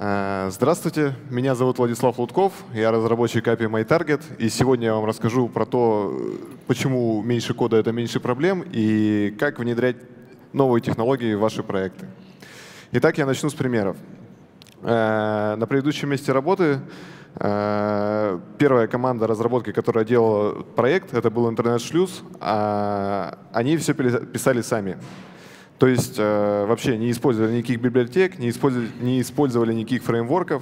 Здравствуйте, меня зовут Владислав Лутков, я разработчик API MyTarget, и сегодня я вам расскажу про то, почему меньше кода — это меньше проблем, и как внедрять новые технологии в ваши проекты. Итак, я начну с примеров. На предыдущем месте работы первая команда разработки, которая делала проект, это был интернет-шлюз, они все писали сами. То есть вообще не использовали никаких библиотек, не использовали никаких фреймворков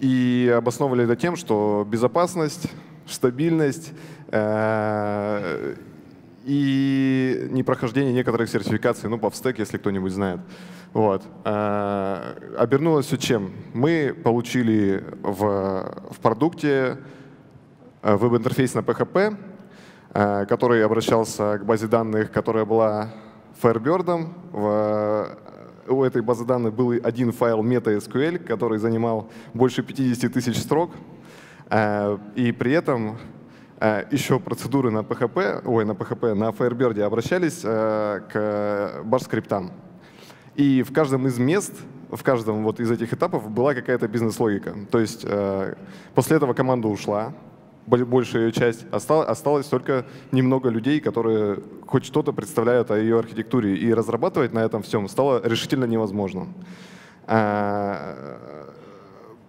и обосновывали это тем, что безопасность, стабильность и непрохождение некоторых сертификаций, ну, PubStack, если кто-нибудь знает. Вот. Обернулось все чем? Мы получили в продукте веб-интерфейс на PHP, который обращался к базе данных, которая была Firebird. У этой базы данных был один файл meta.sql, который занимал больше 50 тысяч строк. И при этом еще процедуры на Firebird обращались к Barscript. И в каждом из мест, в каждом вот из этих этапов была какая-то бизнес-логика. То есть после этого команда ушла. Большая ее часть. Осталось только немного людей, которые хоть что-то представляют о ее архитектуре. И разрабатывать на этом всем стало решительно невозможно.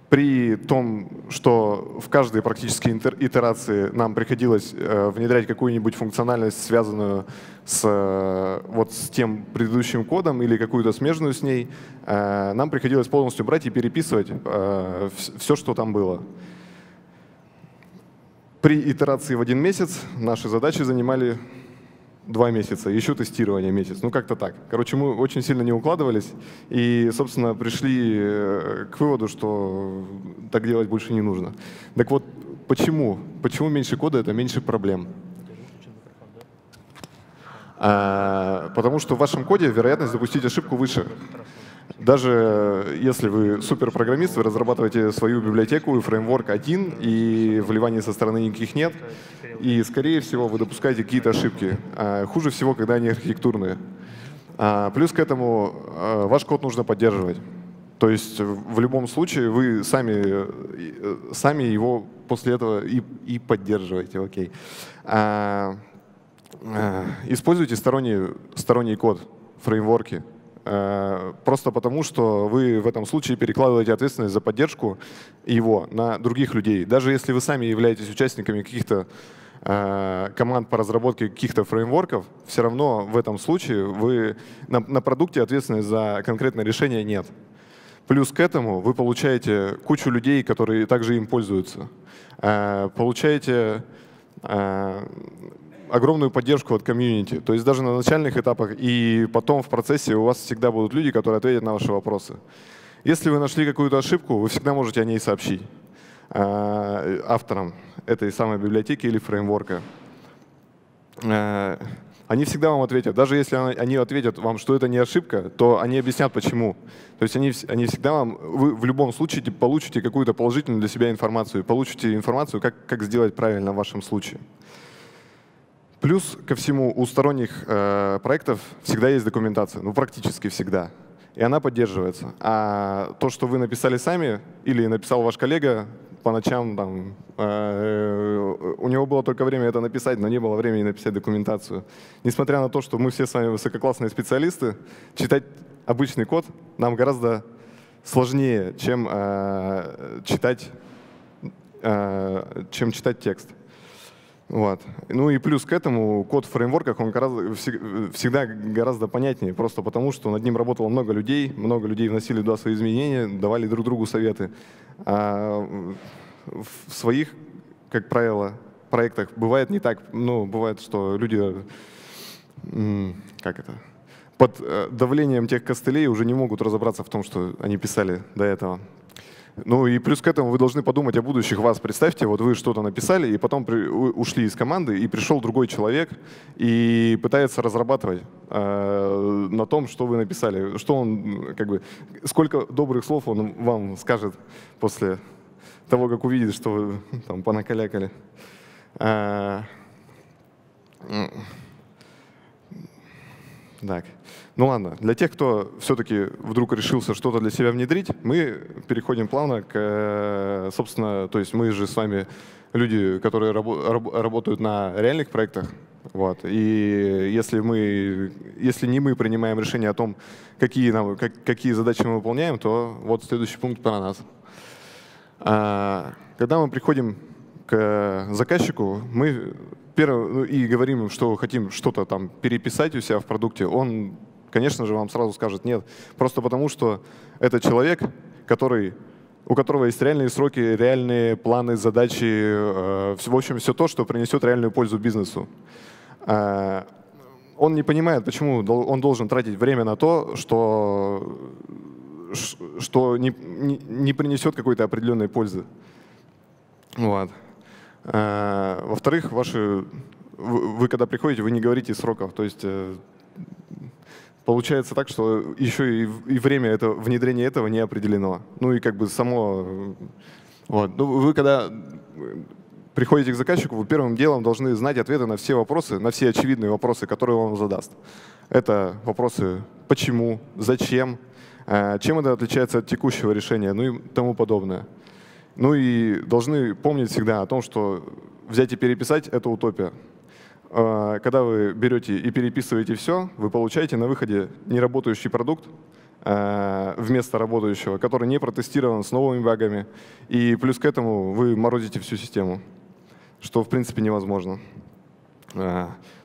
При том, что в каждой практически итерации нам приходилось внедрять какую-нибудь функциональность, связанную с тем предыдущим кодом или какую-то смежную с ней, нам приходилось полностью брать и переписывать все, что там было. При итерации в один месяц наши задачи занимали 2 месяца, еще тестирование месяц, ну как-то так. Короче, мы очень сильно не укладывались и, собственно, пришли к выводу, что так делать больше не нужно. Так вот, почему меньше кода — это меньше проблем? Потому что в вашем коде вероятность допустить ошибку выше. Даже если вы суперпрограммист, вы разрабатываете свою библиотеку и фреймворк один, и вливаний со стороны никаких нет, и, скорее всего, вы допускаете какие-то ошибки. Хуже всего, когда они архитектурные. Плюс к этому ваш код нужно поддерживать. То есть в любом случае вы сами его после этого и поддерживаете. Окей. Используйте сторонний код, фреймворки. Просто потому, что вы в этом случае перекладываете ответственность за поддержку его на других людей. Даже если вы сами являетесь участниками каких-то команд по разработке каких-то фреймворков, все равно в этом случае вы на продукте ответственность за конкретное решение нет. Плюс к этому вы получаете кучу людей, которые также им пользуются. Получаете огромную поддержку от комьюнити. То есть даже на начальных этапах и потом в процессе у вас всегда будут люди, которые ответят на ваши вопросы. Если вы нашли какую-то ошибку, вы всегда можете о ней сообщить авторам этой самой библиотеки или фреймворка. Они всегда вам ответят. Даже если они ответят вам, что это не ошибка, то они объяснят, почему. То есть они всегда вам… Вы в любом случае получите какую-то положительную для себя информацию, получите информацию, как сделать правильно в вашем случае. Плюс ко всему, у сторонних проектов всегда есть документация, ну практически всегда, и она поддерживается. А то, что вы написали сами или написал ваш коллега по ночам, там, у него было только время это написать, но не было времени написать документацию. Несмотря на то, что мы все с вами высококлассные специалисты, читать обычный код нам гораздо сложнее, чем читать текст. Вот. Ну и плюс к этому код в фреймворках он всегда гораздо понятнее, просто потому что над ним работало много людей вносили туда свои изменения, давали друг другу советы. А в своих, как правило, проектах бывает не так, ну, бывает, что люди под давлением тех костылей уже не могут разобраться в том, что они писали до этого. Ну и плюс к этому вы должны подумать о будущих вас. Представьте, вот вы что-то написали, и потом ушли из команды, и пришел другой человек и пытается разрабатывать на том, что вы написали. Что он, сколько добрых слов он вам скажет после того, как увидит, что вы там понакалякали. Так. Ну ладно, для тех, кто все-таки вдруг решился что-то для себя внедрить, мы переходим плавно к, собственно, то есть мы же с вами люди, которые работают на реальных проектах. Вот. И если не мы принимаем решение о том, какие задачи мы выполняем, то вот следующий пункт про нас. Когда мы приходим к заказчику, мы и говорим, что хотим что-то там переписать у себя в продукте, он, конечно же, вам сразу скажет нет. Просто потому, что это человек, у которого есть реальные сроки, реальные планы, задачи, в общем, все то, что принесет реальную пользу бизнесу. Он не понимает, почему он должен тратить время на то, что не принесет какой-то определенной пользы. Вот. Во-вторых, вы когда приходите, вы не говорите сроков. То есть получается так, что еще и время внедрения этого не определено. Ну и как бы само… Вот. Ну, вы когда приходите к заказчику, вы первым делом должны знать ответы на все вопросы, на все очевидные вопросы, которые он задаст. Это вопросы «почему?», «зачем?», «чем это отличается от текущего решения?», ну и тому подобное. Ну и должны помнить всегда о том, что взять и переписать — это утопия. Когда вы берете и переписываете все, вы получаете на выходе неработающий продукт вместо работающего, который не протестирован, с новыми багами. И плюс к этому вы морозите всю систему, что в принципе невозможно.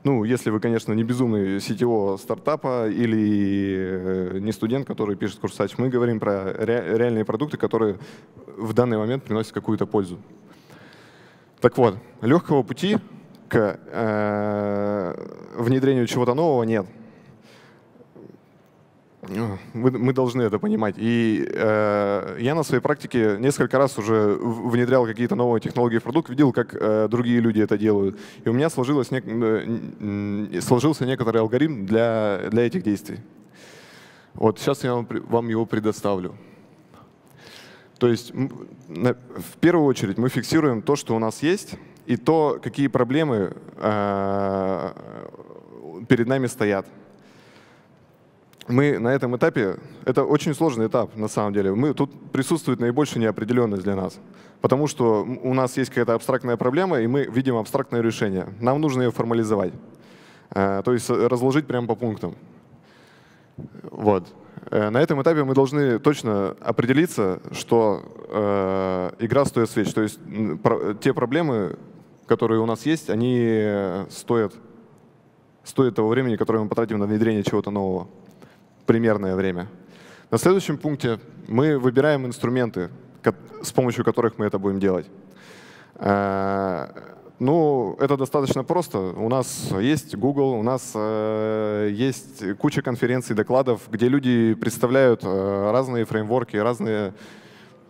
Ну, если вы, конечно, не безумный CTO стартапа или не студент, который пишет курсач, мы говорим про реальные продукты, которые в данный момент приносят какую-то пользу. Так вот, легкого пути к внедрению чего-то нового нет. Мы должны это понимать. И я на своей практике несколько раз уже внедрял какие-то новые технологии в продукт, видел, как другие люди это делают. И у меня сложился некоторый алгоритм для этих действий. Вот сейчас я вам его предоставлю. То есть в первую очередь мы фиксируем то, что у нас есть, и то, какие проблемы перед нами стоят. Мы на этом этапе, это очень сложный этап на самом деле, тут присутствует наибольшая неопределенность для нас, потому что у нас есть какая-то абстрактная проблема, и мы видим абстрактное решение. Нам нужно ее формализовать, то есть разложить прямо по пунктам. Вот. На этом этапе мы должны точно определиться, что игра стоит свеч, то есть те проблемы, которые у нас есть, они стоят того времени, которое мы потратим на внедрение чего-то нового. Примерное время. На следующем пункте мы выбираем инструменты, с помощью которых мы это будем делать. Ну, это достаточно просто. У нас есть Google, у нас есть куча конференций, докладов, где люди представляют разные фреймворки, разные,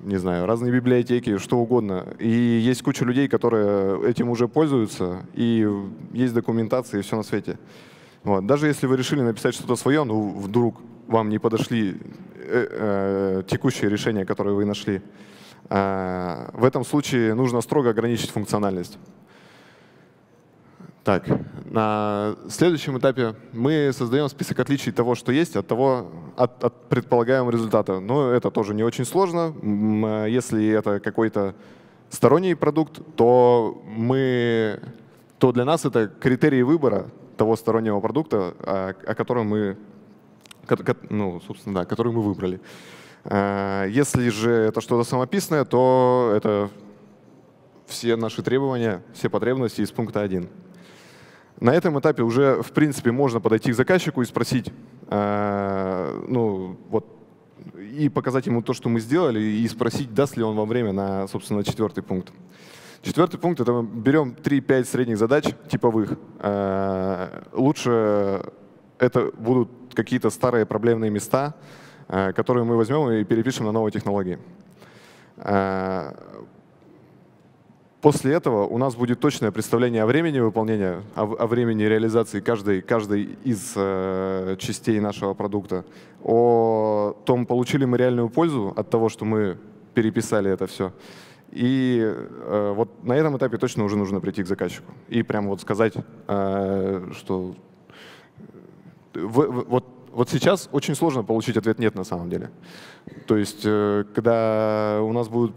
не знаю, разные библиотеки, что угодно. И есть куча людей, которые этим уже пользуются, и есть документация, и все на свете. Вот. Даже если вы решили написать что-то свое, ну вдруг вам не подошли текущие решения, которые вы нашли, в этом случае нужно строго ограничить функциональность. Так, на следующем этапе мы создаем список отличий того, что есть, от предполагаемого результата. Но это тоже не очень сложно. Если это какой-то сторонний продукт, то для нас это критерии выбора того стороннего продукта, который мы выбрали. Если же это что-то самописное, то это все наши требования, все потребности из пункта 1. На этом этапе уже, в принципе, можно подойти к заказчику и спросить, и показать ему то, что мы сделали, и спросить, даст ли он вам время на, собственно, 4-й пункт. 4-й пункт — это мы берем 3-5 средних задач типовых. Лучше это будут какие-то старые проблемные места, которые мы возьмем и перепишем на новые технологии. После этого у нас будет точное представление о времени выполнения, о времени реализации каждой из частей нашего продукта, о том, получили мы реальную пользу от того, что мы переписали это все. И вот на этом этапе точно уже нужно прийти к заказчику и прямо вот сказать, что Вот сейчас очень сложно получить ответ «нет» на самом деле. То есть, когда у нас будут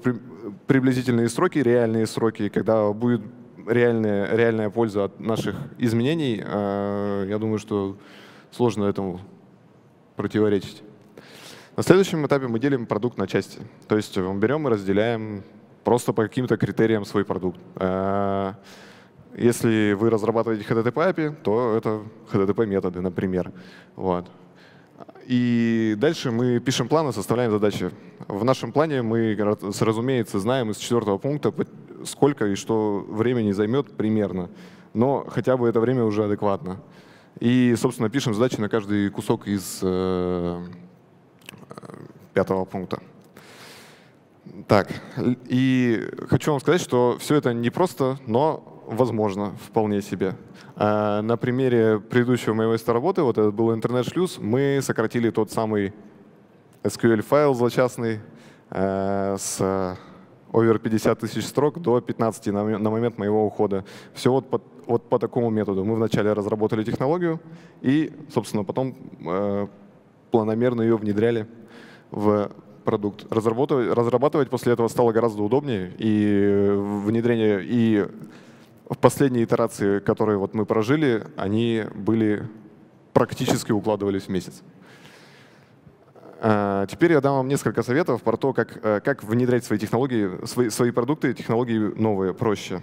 приблизительные сроки, реальные сроки, когда будет реальная польза от наших изменений, я думаю, что сложно этому противоречить. На следующем этапе мы делим продукт на части. То есть берем и разделяем просто по каким-то критериям свой продукт. Если вы разрабатываете HTTP API, то это HTTP методы, например. Вот. И дальше мы пишем планы, составляем задачи. В нашем плане мы, разумеется, знаем из 4-го пункта, сколько и что времени займет примерно. Но хотя бы это время уже адекватно. И, собственно, пишем задачи на каждый кусок из 5-го пункта. Так, и хочу вам сказать, что все это не просто, но возможно, вполне себе. На примере предыдущего моего места работы, вот это был интернет-шлюз, мы сократили тот самый SQL-файл злочастный с over 50 тысяч строк до 15 на момент моего ухода. Все вот по такому методу. Мы вначале разработали технологию и, собственно, потом планомерно ее внедряли в продукт. Разрабатывать после этого стало гораздо удобнее, и внедрение, и последние итерации, которые вот мы прожили, они были практически укладывались в месяц. Теперь я дам вам несколько советов про то, как внедрять свои технологии, свои продукты, технологии новые, проще.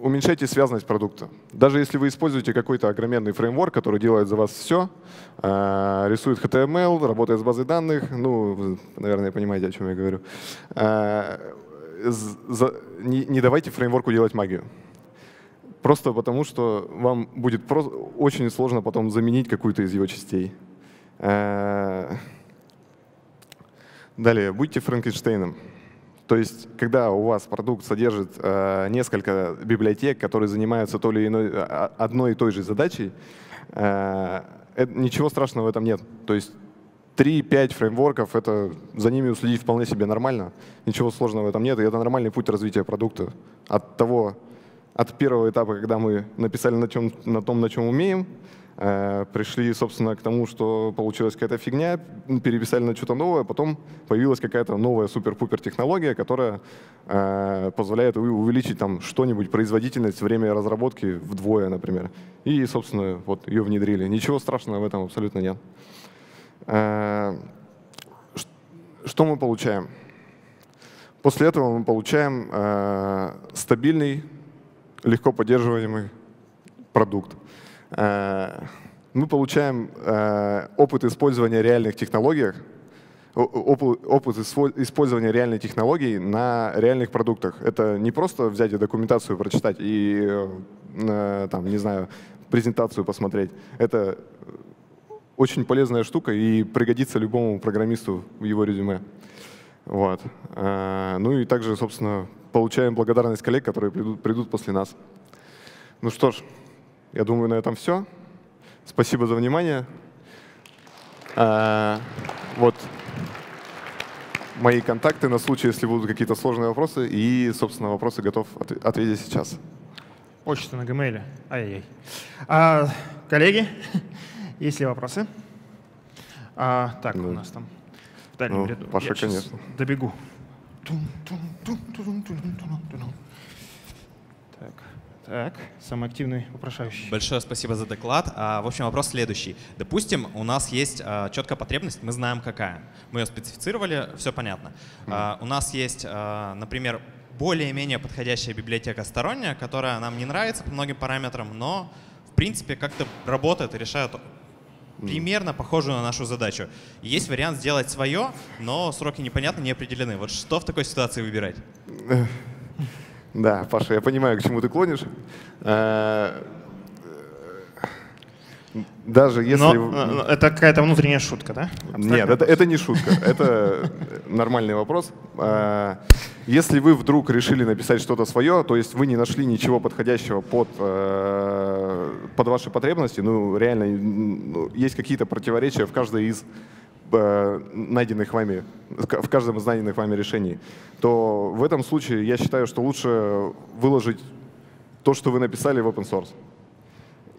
Уменьшайте связанность продукта. Даже если вы используете какой-то огроменный фреймворк, который делает за вас все, рисует HTML, работает с базой данных, ну, наверное, понимаете, о чем я говорю. Не давайте фреймворку делать магию. Просто потому, что вам будет очень сложно потом заменить какую-то из его частей. Далее, будьте Франкенштейном. То есть, когда у вас продукт содержит несколько библиотек, которые занимаются то или иной, одной и той же задачей, ничего страшного в этом нет. То есть 3-5 фреймворков, за ними уследить вполне себе нормально. Ничего сложного в этом нет. И это нормальный путь развития продукта. От первого этапа, когда мы написали на том, на чем умеем, пришли, собственно, к тому, что получилась какая-то фигня, переписали на что-то новое, потом появилась какая-то новая супер-пупер технология, которая позволяет увеличить там что-нибудь, производительность, время разработки вдвое, например. И, собственно, вот ее внедрили. Ничего страшного в этом абсолютно нет. Что мы получаем? После этого мы получаем стабильный, легко поддерживаемый продукт. Мы получаем опыт использования реальных технологий, на реальных продуктах. Это не просто взять и документацию прочитать и, там, не знаю, презентацию посмотреть. Это очень полезная штука и пригодится любому программисту в его резюме. Вот. Ну и также, собственно, получаем благодарность коллег, которые придут после нас. Ну что ж. Я думаю, на этом все. Спасибо за внимание. Вот мои контакты на случай, если будут какие-то сложные вопросы. И, собственно, вопросы готов ответить сейчас. Почта на Gmail. Ай-яй-яй. Коллеги, есть ли вопросы? Так, да. У нас там в дальнем ряду. Паша, я конечно. Добегу. Так. Так, самый активный вопрошающий. Большое спасибо за доклад. В общем, вопрос следующий. Допустим, у нас есть четкая потребность, мы знаем какая. Мы ее специфицировали, все понятно. У нас есть, например, более-менее подходящая библиотека сторонняя, которая нам не нравится по многим параметрам, но в принципе как-то работает и решает примерно похожую на нашу задачу. Есть вариант сделать свое, но сроки непонятны, не определены. Вот что в такой ситуации выбирать? Да, Паша, я понимаю, к чему ты клонишь. Даже если… Но это какая-то внутренняя шутка, да? Нет, это не шутка, это нормальный вопрос. Если вы вдруг решили написать что-то свое, то есть вы не нашли ничего подходящего под ваши потребности, ну реально есть какие-то противоречия в каждой из… в каждом из найденных вами решений, то в этом случае я считаю, что лучше выложить то, что вы написали, в open source.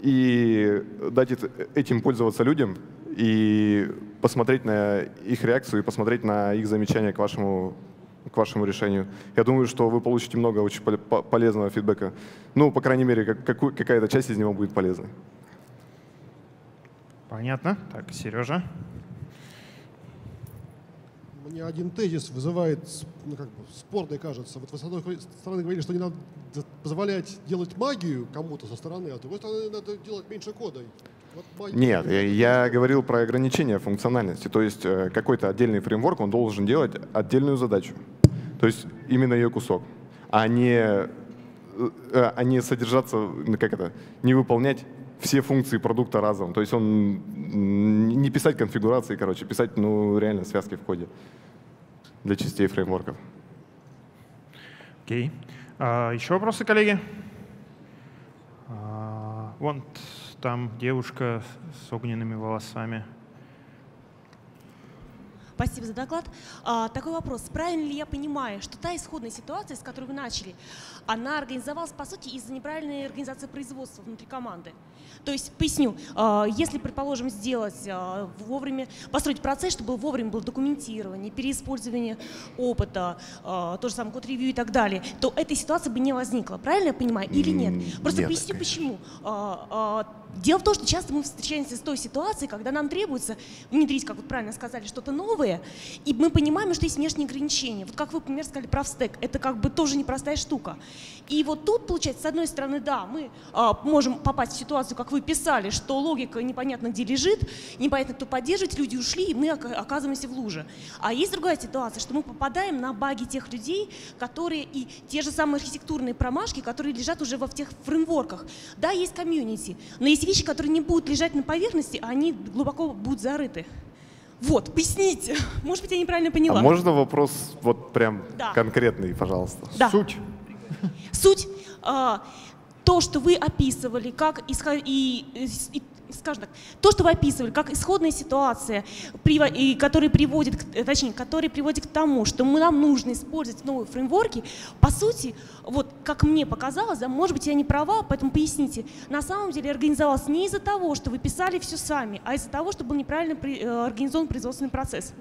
и дать этим пользоваться людям, и посмотреть на их реакцию, и посмотреть на их замечания к вашему решению. Я думаю, что вы получите много очень полезного фидбэка. Ну, по крайней мере, какая-то часть из него будет полезной. Понятно. Так, Сережа. Мне один тезис вызывает, ну, как бы, спорный, кажется. Вот вы с одной стороны говорили, что не надо позволять делать магию кому-то со стороны, а с другой стороны надо делать меньше кода. Вот нет, я говорил про ограничение функциональности. То есть какой-то отдельный фреймворк, он должен делать отдельную задачу. То есть именно ее кусок, а не содержаться, как это, не выполнять все функции продукта разом. То есть он не писать конфигурации, короче, писать, ну, реально связки в коде для частей фреймворков. Окей. Еще вопросы, коллеги? Вон там девушка с огненными волосами. Спасибо за доклад. Такой вопрос. Правильно ли я понимаю, что та исходная ситуация, с которой вы начали, она организовалась, по сути, из-за неправильной организации производства внутри команды? То есть, поясню, если, предположим, сделать вовремя, построить процесс, чтобы вовремя было документирование, переиспользование опыта, то же самое код-ревью и так далее, то этой ситуации бы не возникло. Правильно я понимаю или нет? Просто поясню, почему. Дело в том, что часто мы встречаемся с той ситуацией, когда нам требуется внедрить, как вы правильно сказали, что-то новое, и мы понимаем, что есть внешние ограничения. Вот как вы, например, сказали про встек, это как бы тоже непростая штука. И вот тут, получается, с одной стороны, да, мы можем попасть в ситуацию, как вы писали, что логика непонятно где лежит, непонятно кто поддерживает, люди ушли, и мы оказываемся в луже. А есть другая ситуация, что мы попадаем на баги тех людей, которые и те же самые архитектурные промашки, которые лежат уже во тех фреймворках. Да, есть комьюнити, но есть вещи, которые не будут лежать на поверхности, а они глубоко будут зарыты. Вот, поясните. Может быть, я неправильно поняла. А можно вопрос вот прям конкретный, пожалуйста? Да. Суть. Суть. То, что вы описывали, как исходная ситуация, которая приводит к тому, что нам нужно использовать новые фреймворки, по сути, вот как мне показалось, а может быть я не права, поэтому поясните, на самом деле организовалась не из-за того, что вы писали все сами, а из-за того, что был неправильно организован производственный процесс.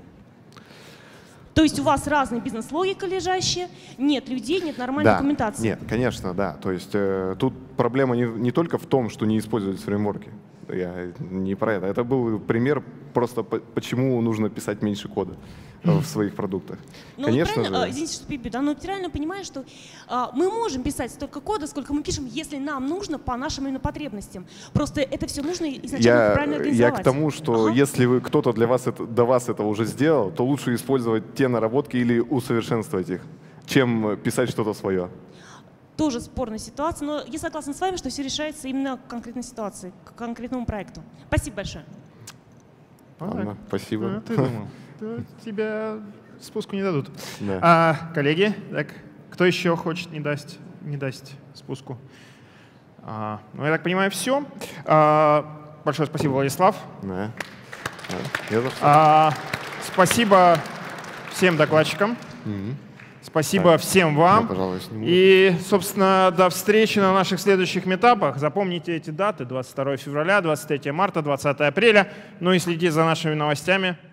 То есть у вас разная бизнес-логика лежащая, нет людей, нет нормальной документации. Нет, конечно, да. То есть тут проблема не только в том, что не использовались фреймворки. Я не про это. Это был пример просто почему нужно писать меньше кода в своих продуктах. Ну, конечно же. Извините, что перебью, но ты реально понимаешь, что мы можем писать столько кода, сколько мы пишем, если нам нужно по нашим именно потребностям. Просто это все нужно изначально правильно организовать. Я к тому, что если кто-то до вас это уже сделал, то лучше использовать те наработки или усовершенствовать их, чем писать что-то свое. Тоже спорная ситуация, но я согласна с вами, что все решается именно к конкретной ситуации, к конкретному проекту. Спасибо большое. Анна, спасибо. А, ты думал, тебя спуску не дадут. Да. Коллеги, так, кто еще хочет не даст спуску? Ну, я так понимаю, все. Большое спасибо, Владислав. Да. Спасибо всем докладчикам. Спасибо всем вам. И, собственно, до встречи на наших следующих митапах. Запомните эти даты: 22 февраля, 23 марта, 20 апреля. Ну и следите за нашими новостями.